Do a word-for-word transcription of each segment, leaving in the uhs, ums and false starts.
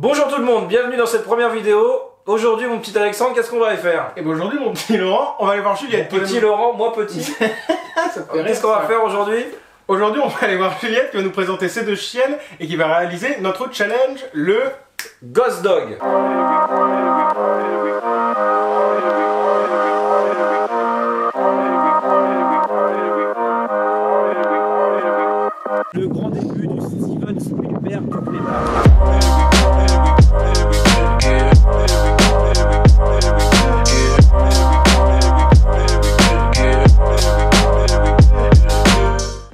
Bonjour tout le monde, bienvenue dans cette première vidéo. Aujourd'hui mon petit Alexandre, qu'est-ce qu'on va aller faire? Et eh ben aujourd'hui mon petit Laurent, on va aller voir Juliette. Mon petit Laurent, moi petit. Qu'est-ce qu'on va faire aujourd'hui? Aujourd'hui on va aller voir Juliette qui va nous présenter ses deux chiennes et qui va réaliser notre challenge, le Ghost Dog. Le grand début du Steven Spielberg du Plénard.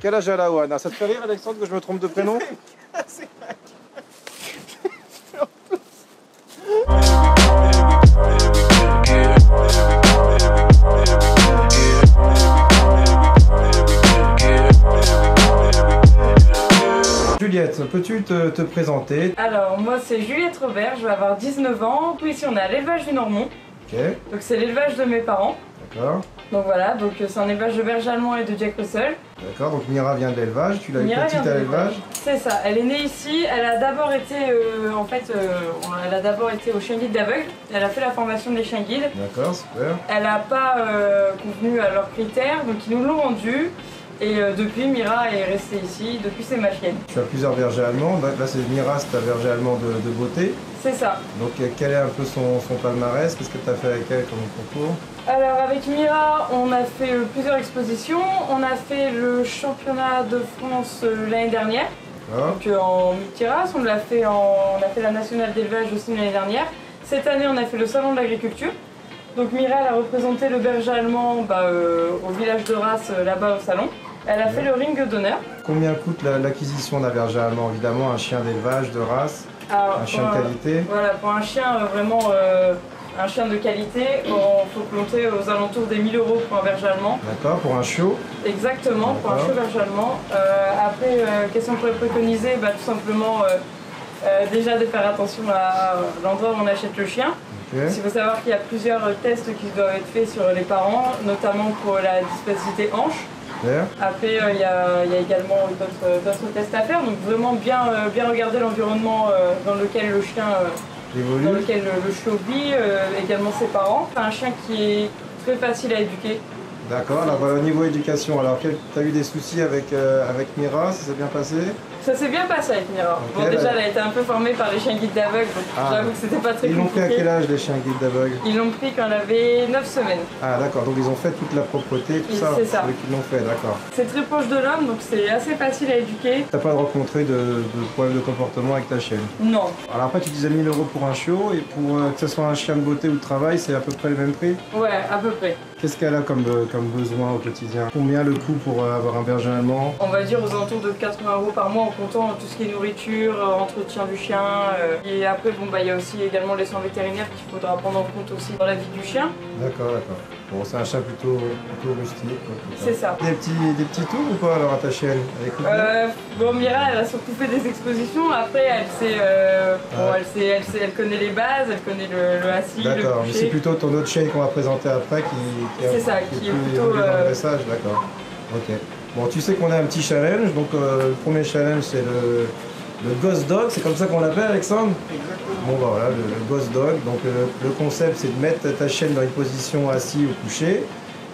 Quel âge a la Ohana? Ça te fait rire Alexandre que je me trompe de prénom? C'est vrai. Juliette, peux-tu te, te présenter? Alors, moi c'est Juliette Robert, je vais avoir dix-neuf ans. Puis ici on est à l'élevage du Normand. Ok. Donc c'est l'élevage de mes parents. D'accord. Donc voilà, donc c'est un élevage de berger allemand et de jack russell. D'accord, donc Mira vient de l'élevage, tu l'as eu petite à l'élevage? C'est ça, elle est née ici, elle a d'abord été euh, en fait, euh, elle a d'abord été au chien guide d'aveugle, elle a fait la formation des chiens guides. D'accord, super. Elle n'a pas euh, convenu à leurs critères, donc ils nous l'ont rendu. Et euh, depuis, Mira est restée ici, depuis c'est ma chienne. Tu as plusieurs bergers allemands, là, là c'est Mira, c'est ta berger allemand de, de beauté. C'est ça. Donc quel est un peu son, son palmarès? Qu'est-ce que tu as fait avec elle comme concours? Alors avec Mira, on a fait euh, plusieurs expositions. On a fait le championnat de France euh, l'année dernière, donc euh, en multirace. On l'a fait en, on a fait la nationale d'élevage aussi l'année dernière. Cette année, on a fait le salon de l'agriculture. Donc Mira a représenté le berger allemand bah, euh, au village de race euh, là-bas au salon. Elle a ouais. fait le ring d'honneur. Combien coûte l'acquisition d'un berger allemand? Évidemment, un chien d'élevage, de race, alors, un chien de qualité. Un, voilà, pour un chien euh, vraiment euh, un chien de qualité, on faut compter aux alentours des mille euros pour un berger allemand. D'accord, pour un chiot? Exactement, pour un chiot berger allemand. Euh, après, euh, qu'est-ce qu'on pourrait préconiser? Bah, tout simplement, euh, euh, déjà de faire attention à l'endroit où on achète le chien. Okay. Il faut savoir qu'il y a plusieurs tests qui doivent être faits sur les parents, notamment pour la dispacité hanche. Okay. Après, il y a, il y a également d'autres tests à faire, donc vraiment bien, bien regarder l'environnement dans lequel le chien évolue, dans lequel le chiot vit, également ses parents. C'est un chien qui est très facile à éduquer. D'accord, alors au niveau éducation, alors tu as eu des soucis avec, euh, avec Mira, ça s'est bien passé? Ça s'est bien passé avec Mira. Okay, bon, déjà, bah... elle a été un peu formée par les chiens guides d'aveugle, donc ah, j'avoue que c'était pas très compliqué. Ils l'ont pris à quel âge les chiens guides d'aveugle? Ils l'ont pris quand elle avait neuf semaines. Ah d'accord, donc ils ont fait toute la propreté, tout ça, c'est ça. Ils l'ont fait, d'accord. C'est très proche de l'homme, donc c'est assez facile à éduquer. T'as pas rencontré de, de problème de comportement avec ta chienne? Non. Alors après, tu disais mille euros pour un chiot, et pour euh, que ce soit un chien de beauté ou de travail, c'est à peu près le même prix? Ouais, à peu près. Qu'est-ce qu'elle a comme, euh, comme besoin au quotidien? Combien le coût pour euh, avoir un berger allemand? On va dire aux alentours de quatre-vingts euros par mois en comptant tout ce qui est nourriture, euh, entretien du chien. Euh, et après, bon, bah, y a aussi également les soins vétérinaires qu'il faudra prendre en compte aussi dans la vie du chien. D'accord, d'accord. Bon, c'est un chat plutôt, plutôt rustique. C'est ça. Des petits, des petits tours ou pas alors à ta chienne? euh, Bon, Mira, elle a surtout fait des expositions. Après, elle sait, euh, ah. bon, elle, sait, elle, sait, elle connaît les bases, elle connaît le, le assis, le coucher. D'accord, mais c'est plutôt ton autre chienne qu'on va présenter après qui... C'est ça, qui, qui est, est plutôt... Euh... D'accord. Ok. Bon, tu sais qu'on a un petit challenge, donc euh, le premier challenge c'est le, le Ghost Dog, c'est comme ça qu'on l'appelle Alexandre? Exactement. Bon bah voilà, le, le Ghost Dog, donc euh, le concept c'est de mettre ta chienne dans une position assise ou couchée,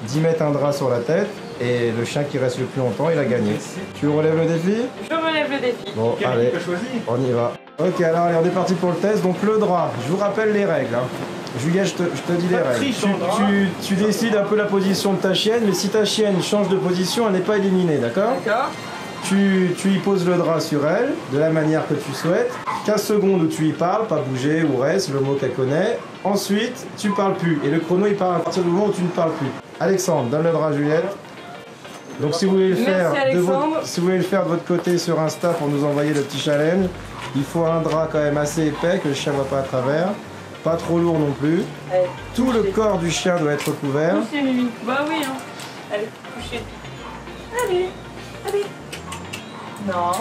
d'y mettre un drap sur la tête, et le chien qui reste le plus longtemps, il a gagné. Merci. Tu relèves le défi? Je relève le défi. Bon, Quel allez, on y va. Ok, alors allez, on est parti pour le test, donc le drap, je vous rappelle les règles. Hein. Juliette, je te, je te dis les règles. Tu, tu, tu décides un peu la position de ta chienne, mais si ta chienne change de position, elle n'est pas éliminée, d'accord? D'accord. Tu, tu y poses le drap sur elle, de la manière que tu souhaites. quinze secondes où tu y parles, pas bouger ou reste, le mot qu'elle connaît. Ensuite, tu parles plus. Et le chrono, il part à partir du moment où tu ne parles plus. Alexandre, donne le drap à Juliette. Donc si vous voulez le faire de votre, si vous voulez le faire de votre côté sur Insta pour nous envoyer le petit challenge, il faut un drap quand même assez épais, que le chien ne voit pas à travers. Pas trop lourd non plus. Allez, tout coucher. Le corps du chien doit être couvert. Coucher, Mimi. Bah oui, hein. Allez, coucher. Allez, allez. Non.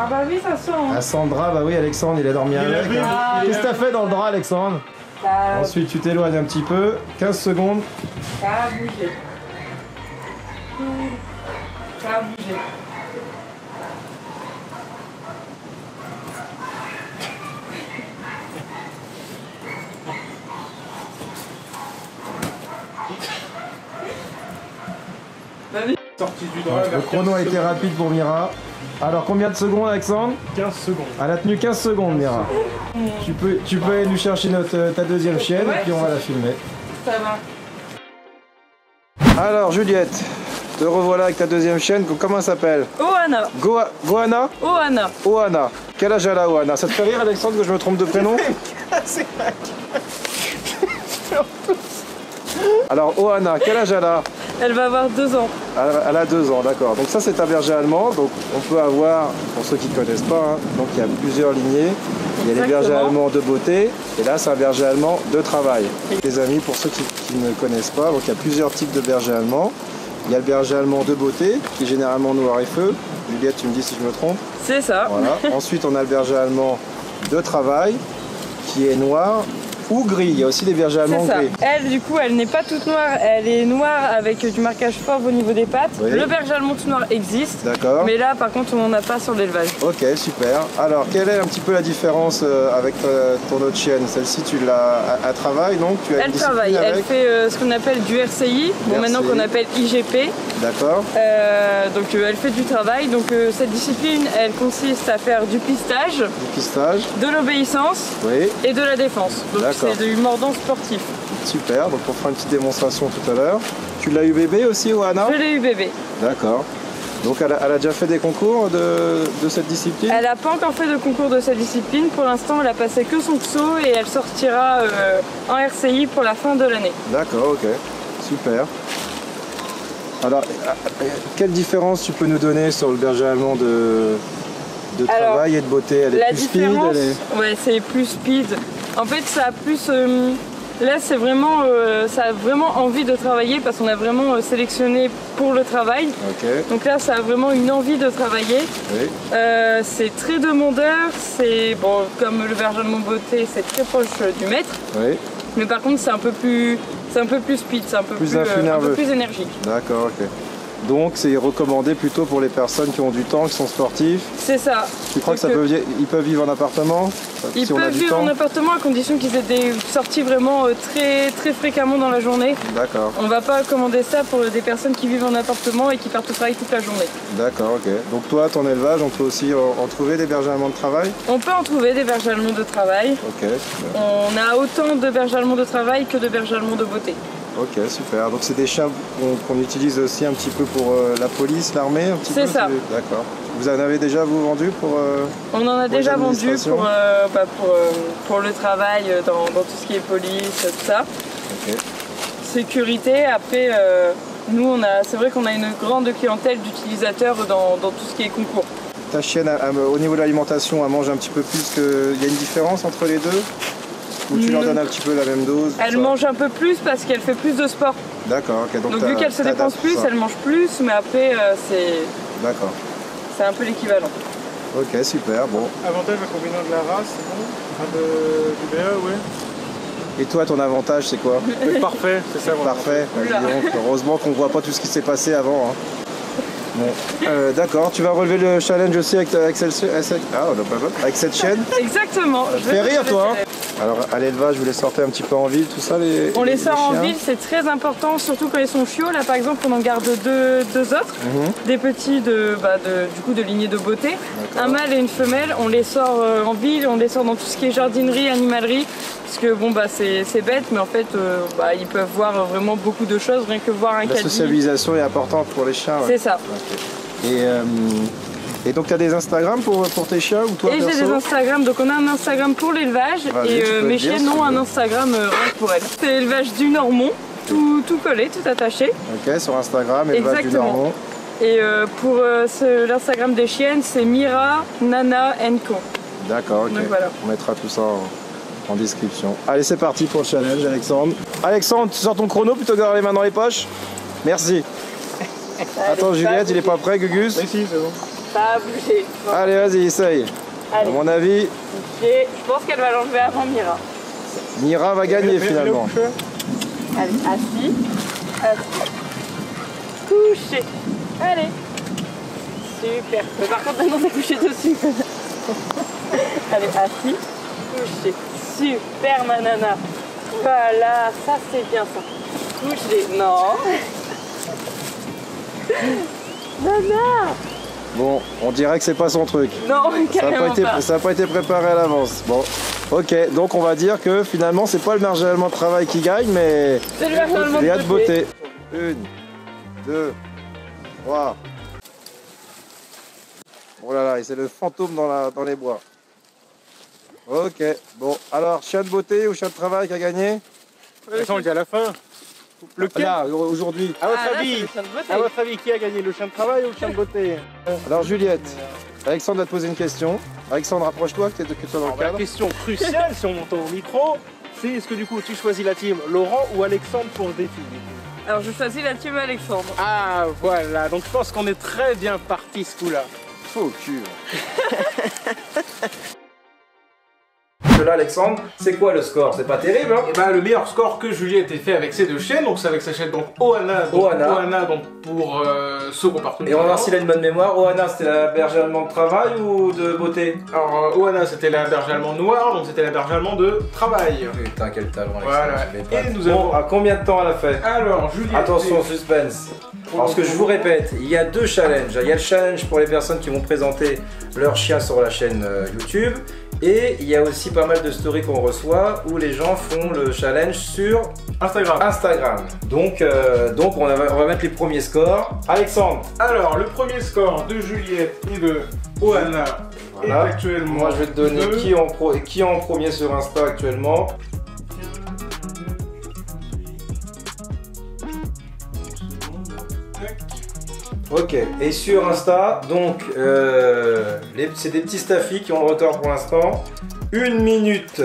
Ah bah oui, ça sent. Hein. Ah, sans drap, bah oui, Alexandre, il a dormi avec. Hein. Ah, Qu'est-ce que t'as fait dans le drap, Alexandre? Bah, ensuite, tu t'éloignes un petit peu. quinze secondes. Ça a bougé. Ça a bougé. sortie du droit. Le chrono a été rapide pour Mira. Alors combien de secondes, Alexandre? Quinze secondes. Elle a tenu quinze secondes, Mira. Tu peux, tu peux aller nous chercher notre, ta deuxième chienne, ouais, et puis on va la filmer. Ça va. Alors Juliette, te revoilà avec ta deuxième chienne, comment elle s'appelle? Ohana. Goa, Goana? Ohana. Ohana. Quel âge elle a, Ohana? Ça te fait rire, Alexandre, que je me trompe de prénom? C'est vrai. Alors Ohana, quel âge elle a? Elle va avoir deux ans. Elle a deux ans, d'accord. Donc ça, c'est un berger allemand. Donc on peut avoir, pour ceux qui ne connaissent pas, hein, donc il y a plusieurs lignées. Il y a les bergers allemands de beauté, et là c'est un berger allemand de travail. Les amis, pour ceux qui, qui ne connaissent pas, donc il y a plusieurs types de bergers allemands. Il y a le berger allemand de beauté, qui est généralement noir et feu. Juliette, tu me dis si je me trompe? C'est ça. Voilà. Ensuite, on a le berger allemand de travail, qui est noir ou gris. Il y a aussi des bergers allemands gris. Elle, du coup, elle n'est pas toute noire, elle est noire avec du marquage fort au niveau des pattes. Oui. Le berger allemand tout noir existe, mais là, par contre, on n'en a pas sur l'élevage. Ok, super. Alors, quelle est un petit peu la différence avec ton autre chienne? Celle-ci, tu l'as à, à travail, donc tu as Elle travaille, avec... elle fait euh, ce qu'on appelle du R C I, bon, maintenant qu'on appelle I G P. D'accord. Euh, donc, euh, elle fait du travail. Donc, euh, cette discipline, elle consiste à faire du pistage, du pistage. de l'obéissance oui. et de la défense. Donc, c'est du mordant sportif. Super, donc on fera une petite démonstration tout à l'heure. Tu l'as eu bébé aussi, Ohana? Je l'ai eu bébé. D'accord. Donc elle a, elle a déjà fait des concours de, de cette discipline? Elle n'a pas encore fait de concours de cette discipline. Pour l'instant, elle a passé que son saut et elle sortira euh, en R C I pour la fin de l'année. D'accord, ok. Super. Alors, quelle différence tu peux nous donner sur le berger allemand de, de travail? Alors, et de beauté? Elle est la plus speed est... Ouais, c'est plus speed. En fait, ça a plus... Euh, là, c'est vraiment... Euh, ça a vraiment envie de travailler parce qu'on a vraiment euh, sélectionné pour le travail. Okay. Donc là, ça a vraiment une envie de travailler. Oui. Euh, c'est très demandeur. C'est... Bon, comme le berger allemand beauté, c'est très proche du maître. Oui. Mais par contre, c'est un peu plus... C'est un peu plus speed, c'est un, euh, un peu plus énergique. D'accord, ok. Donc c'est recommandé plutôt pour les personnes qui ont du temps, qui sont sportifs. C'est ça. Tu crois que ça que... peut ils peuvent vivre en appartement? Ils si peuvent vivre en appartement à condition qu'ils aient des sorties vraiment très très fréquemment dans la journée. D'accord. On ne va pas commander ça pour des personnes qui vivent en appartement et qui partent au travail toute la journée. D'accord, ok. Donc toi, ton élevage, on peut aussi en trouver des bergers allemands de travail? On peut en trouver des bergers allemands de travail. Ok. On a autant de bergers allemands de travail que de bergers allemands de beauté. Ok, super. Donc c'est des chats qu'on qu utilise aussi un petit peu pour euh, la police, l'armée, un petit peu? C'est ça. D'accord. Vous en avez déjà, vous, vendu pour euh, On en a déjà vendu pour, euh, bah, pour, euh, pour le travail, dans, dans tout ce qui est police, tout ça. Ok. Sécurité, après, euh, nous, c'est vrai qu'on a une grande clientèle d'utilisateurs dans, dans tout ce qui est concours. Ta chienne, a, a, au niveau de l'alimentation, elle mange un petit peu plus que... Il y a une différence entre les deux? Ou tu leur donnes un petit peu la même dose? Elle mange un peu plus parce qu'elle fait plus de sport. D'accord, ok. Donc, donc vu qu'elle se dépense plus, elle mange plus, mais après euh, c'est... D'accord. C'est un peu l'équivalent. Ok, super, bon. Avantage inconvénient de la race, c'est bon? Enfin, de... du B A, oui. Et toi, ton avantage, c'est quoi? Parfait, c'est ça. Parfait, bah, donc, heureusement qu'on ne voit pas tout ce qui s'est passé avant. Hein. Bon. Euh, D'accord, tu vas relever le challenge aussi avec, avec, celle, ah, on a pas mal. Avec cette chaîne. Exactement. Ça fait rire, toi. Hein. Alors à l'élevage, vous les sortez un petit peu en ville, tout ça les, On les, les sort les en ville, c'est très important, surtout quand ils sont chiots. Là par exemple, on en garde deux, deux autres, mm-hmm. des petits de, bah, de, du coup, de lignée de beauté. Un mâle et une femelle, on les sort euh, en ville, on les sort dans tout ce qui est jardinerie, animalerie. Parce que bon, bah, c'est bête, mais en fait, euh, bah, ils peuvent voir vraiment beaucoup de choses, rien que voir un caddie. La socialisation est importante pour les chiens. Ouais. C'est ça. Okay. Et, euh... Et donc tu as des Instagram pour, pour tes chiens ou toi? Et j'ai des Instagram, donc on a un Instagram pour l'élevage et euh, mes chiennes ont un Instagram euh, pour elles. C'est Élevage du Normand, tout, tout collé, tout attaché. Ok, sur Instagram, Élevage Exactement. du Normand. Et euh, pour euh, l'Instagram des chiennes, c'est Mira, Nana, Co. D'accord, ok. Donc, voilà. On mettra tout ça en, en description. Allez, c'est parti pour le challenge, Alexandre. Alexandre, tu sors ton chrono plutôt que d'avoir les mains dans les poches? Merci. Attends, Juliette, il est pas prêt, Gugus? Oui, si, c'est bon. Pas bougé. Bon. Allez, vas-y, essaye. Allez. À mon avis... Okay. Je pense qu'elle va l'enlever avant Mira. Mira va gagner, finalement. Allez, assis. Assis. Couché. Allez. Super. Mais par contre, maintenant, c'est couché dessus. Allez, assis. Couché. Super, ma nana. Voilà, ça, c'est bien, ça. Couché. Non. Nana. Bon, on dirait que c'est pas son truc. Non, carrément pas. Ça n'a pas été préparé à l'avance. Bon, ok, donc on va dire que finalement, c'est pas le berger allemand de travail qui gagne, mais c'est le berger allemand de beauté. Une, deux, trois. Oh là là, et c'est le fantôme dans, la, dans les bois. Ok, bon, alors, chien de beauté ou chien de travail qui a gagné? De toute façon, on le dit à la fin. Lequel? Là, aujourd'hui. À, ah à votre avis, qui a gagné, le chien de travail ou le chien de beauté? Alors Juliette, Alexandre va te poser une question. Alexandre, rapproche-toi, que tu sois dans alors, le cadre. La question cruciale, si on monte au micro, c'est est-ce que du coup tu choisis la team Laurent ou Alexandre pour le défi? Alors je choisis la team Alexandre. Ah voilà, donc je pense qu'on est très bien parti ce coup-là. Faux cul. Là, Alexandre, c'est quoi le score? C'est pas terrible, hein? Et bah, le meilleur score que Juliette ait fait avec ses deux chaînes, donc c'est avec sa chaîne donc Ohana, donc, Ohana. Ohana, donc pour euh, ceux qui ont partout. Et on va voir s'il a une bonne mémoire. Ohana, c'était la berge allemande de travail ou de beauté? Alors, euh, Ohana, c'était la berge allemande noire, donc c'était la berge allemande de travail. Putain, quel talent, Alexandre. Voilà. Et nous avons. Bon, à combien de temps elle a fait? Alors, Juliette. Attention, suspense. Alors, ce que je vous répète, il y a deux challenges. Il y a le challenge pour les personnes qui vont présenter leur chien sur la chaîne YouTube. Et il y a aussi pas mal de stories qu'on reçoit où les gens font le challenge sur Instagram. Instagram. Donc, euh, donc on, va, on va mettre les premiers scores. Alexandre. Alors, le premier score de Juliette et de Ohana voilà. est actuellement... Moi, je vais te donner de... qui, en pro... qui en premier sur Insta actuellement. Ok, et sur Insta, donc, euh, c'est des petits staffies qui ont le retard pour l'instant. Une minute.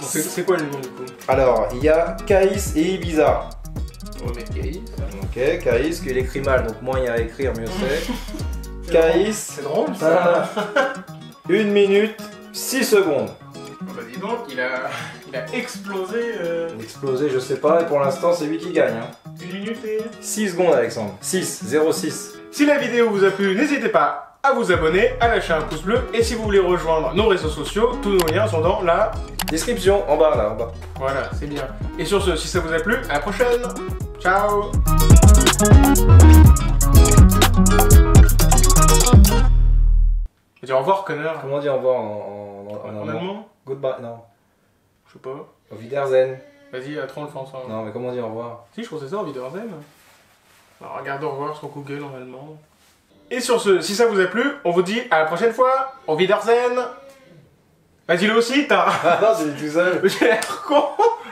C'est quoi le nom du coup? Alors, il y a Kaïs et Ibiza. On va mettre Kaïs. Ok, Kaïs, qu'il écrit mal, donc moins il y a à écrire, mieux c'est. Kaïs. C'est drôle ça. Une minute, six secondes. Bah dis donc, il a, il a explosé. Euh... Explosé, je sais pas, et pour l'instant, c'est lui qui gagne. Hein. Une minute et. six secondes, Alexandre. six, zéro six. Si la vidéo vous a plu, n'hésitez pas à vous abonner, à lâcher un pouce bleu, et si vous voulez rejoindre nos réseaux sociaux, tous nos liens sont dans la description, en bas, là, en bas. Voilà, c'est bien. Et sur ce, si ça vous a plu, à la prochaine. Ciao. On dit au revoir, connard. Comment on dit au revoir en, en, en, en, en allemand? Goodbye, non. Je sais pas. Au Wiedersehen. Vas-y, à trente fois ensemble. Non, mais comment on dit au revoir? Si, je crois que c'est ça, au Wiedersehen. Alors, regarde au revoir sur Google en allemand. Et sur ce, si ça vous a plu, on vous dit à la prochaine fois. Au Wiedersehen. Vas-y, le aussi, t'as. Ah non, j'ai dit tout seul. J'ai l'air con.